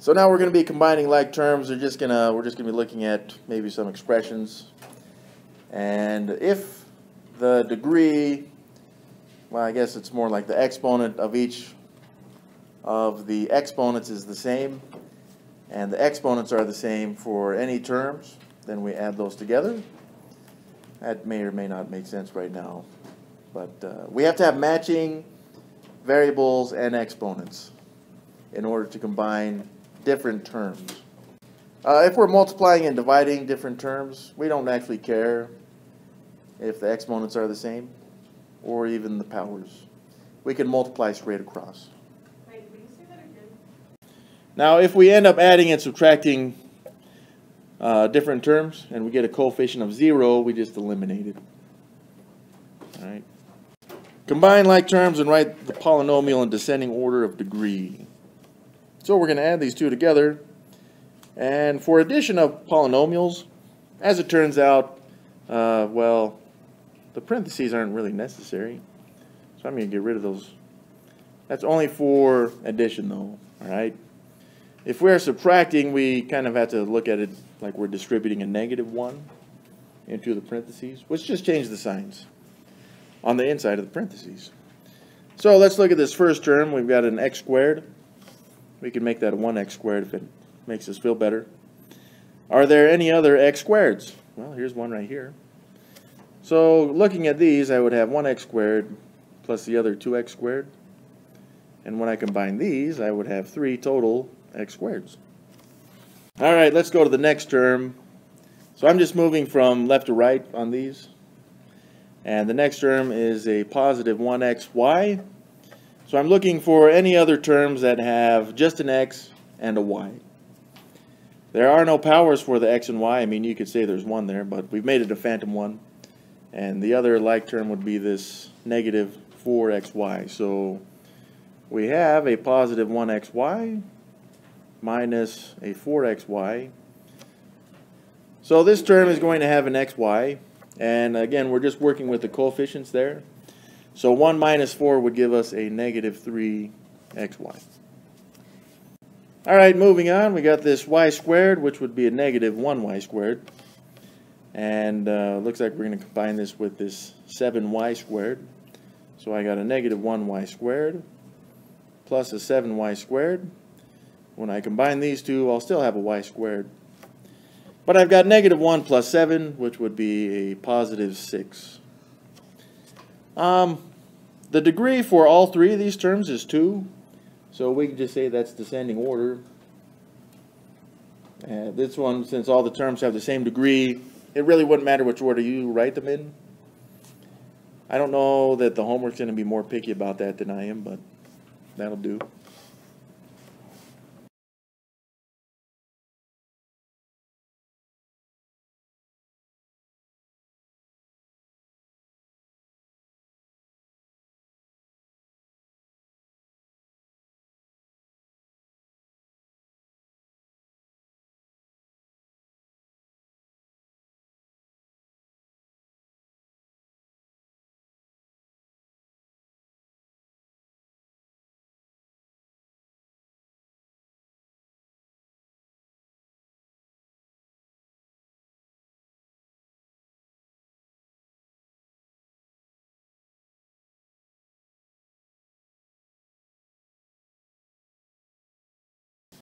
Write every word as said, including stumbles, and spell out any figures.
So now we're going to be combining like terms. We're just going to we're just going to be looking at maybe some expressions, and if the degree, well, I guess it's more like the exponent of each of the exponents is the same, and the exponents are the same for any terms, then we add those together. That may or may not make sense right now, but uh, we have to have matching variables and exponents in order to combine different terms. Uh, if we're multiplying and dividing different terms, we don't actually care if the exponents are the same or even the powers. We can multiply straight across. Wait, will you say that again? Now, if we end up adding and subtracting uh, different terms and we get a coefficient of zero, we just eliminate it. All right. Combine like terms and write the polynomial in descending order of degree. So we're going to add these two together, and for addition of polynomials, as it turns out, uh, well, the parentheses aren't really necessary, so I'm going to get rid of those. That's only for addition, though. All right. If we're subtracting, we kind of have to look at it like we're distributing a negative one into the parentheses. Let's just change the signs on the inside of the parentheses. So let's look at this first term. We've got an x squared. We can make that a one x squared if it makes us feel better. Are there any other x squareds? Well, here's one right here. So looking at these, I would have one x squared plus the other two x squared. And when I combine these, I would have three total x squareds. All right, let's go to the next term. So I'm just moving from left to right on these. And the next term is a positive one x y. So I'm looking for any other terms that have just an x and a y. There are no powers for the x and y. I mean, you could say there's one there, but we've made it a phantom one. And the other like term would be this negative four x y. So we have a positive one x y minus a four x y. So this term is going to have an xy. And again, we're just working with the coefficients there. So one minus four would give us a negative three x y. All right, moving on, we got this y squared, which would be a negative one y squared. And uh, looks like we're going to combine this with this seven y squared. So I got a negative one y squared plus a seven y squared. When I combine these two, I'll still have a y squared. But I've got negative one plus seven, which would be a positive six. Um, the degree for all three of these terms is two, so we can just say that's descending order. Uh, this one, since all the terms have the same degree, it really wouldn't matter which order you write them in. I don't know that the homework's going to be more picky about that than I am, but that'll do.